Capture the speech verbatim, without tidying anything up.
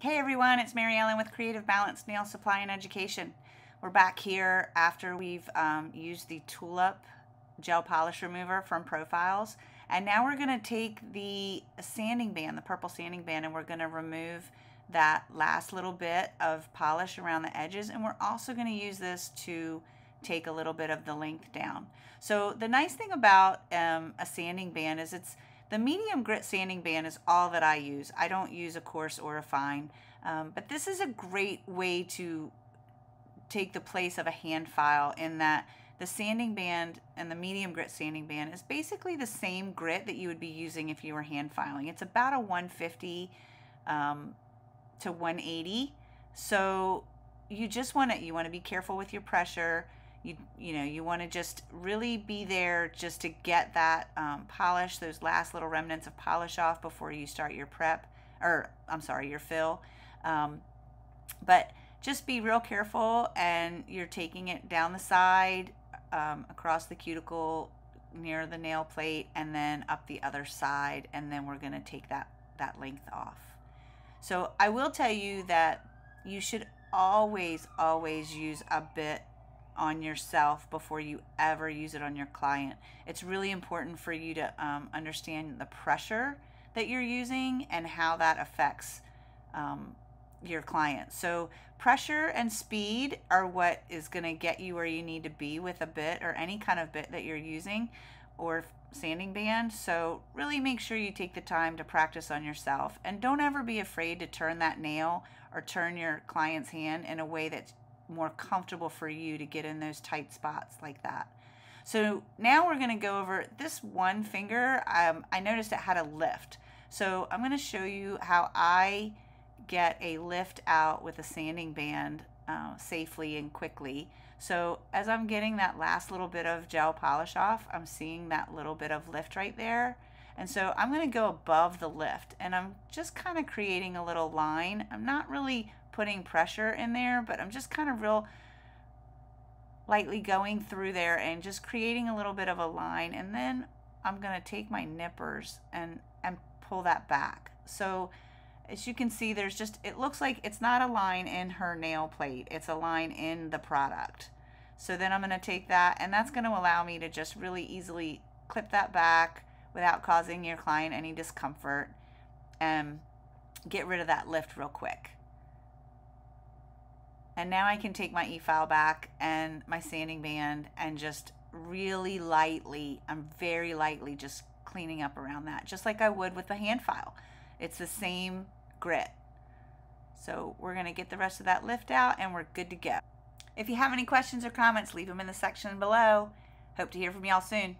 Hey everyone, it's Mary Ellen with Creative Balance Nail Supply and Education. We're back here after we've um, used the Tulip Gel Polish Remover from Profiles, and now we're going to take the sanding band, the purple sanding band, and we're going to remove that last little bit of polish around the edges, and we're also going to use this to take a little bit of the length down. So the nice thing about um, a sanding band is it's the medium grit sanding band is all that I use. I don't use a coarse or a fine, um, but this is a great way to take the place of a hand file in that the sanding band and the medium grit sanding band is basically the same grit that you would be using if you were hand filing. It's about a one fifty um, to one eighty. So you just want to, you want to be careful with your pressure. You, you know, you want to just really be there just to get that um, polish, those last little remnants of polish off before you start your prep, or I'm sorry, your fill. Um, but just be real careful, and you're taking it down the side, um, across the cuticle, near the nail plate, and then up the other side, and then we're going to take that, that length off. So I will tell you that you should always, always use a bit on yourself before you ever use it on your client. It's really important for you to um, understand the pressure that you're using and how that affects um, your client. So pressure and speed are what is going to get you where you need to be with a bit or any kind of bit that you're using or sanding band. So really make sure you take the time to practice on yourself, and don't ever be afraid to turn that nail or turn your client's hand in a way that's more comfortable for you to get in those tight spots like that. So now we're going to go over this one finger. Um, I noticed it had a lift. So I'm going to show you how I get a lift out with a sanding band uh, safely and quickly. So as I'm getting that last little bit of gel polish off, I'm seeing that little bit of lift right there. And so I'm going to go above the lift, and I'm just kind of creating a little line. I'm not really putting pressure in there, but I'm just kind of real lightly going through there and just creating a little bit of a line, and then I'm going to take my nippers and and pull that back. So as you can see, there's just, it looks like it's not a line in her nail plate, it's a line in the product. So then I'm going to take that, and that's going to allow me to just really easily clip that back without causing your client any discomfort, and get rid of that lift real quick. And now I can take my e-file back and my sanding band and just really lightly, I'm very lightly just cleaning up around that, just like I would with the hand file. It's the same grit. So we're gonna get the rest of that lift out, and we're good to go. If you have any questions or comments, leave them in the section below. Hope to hear from y'all soon.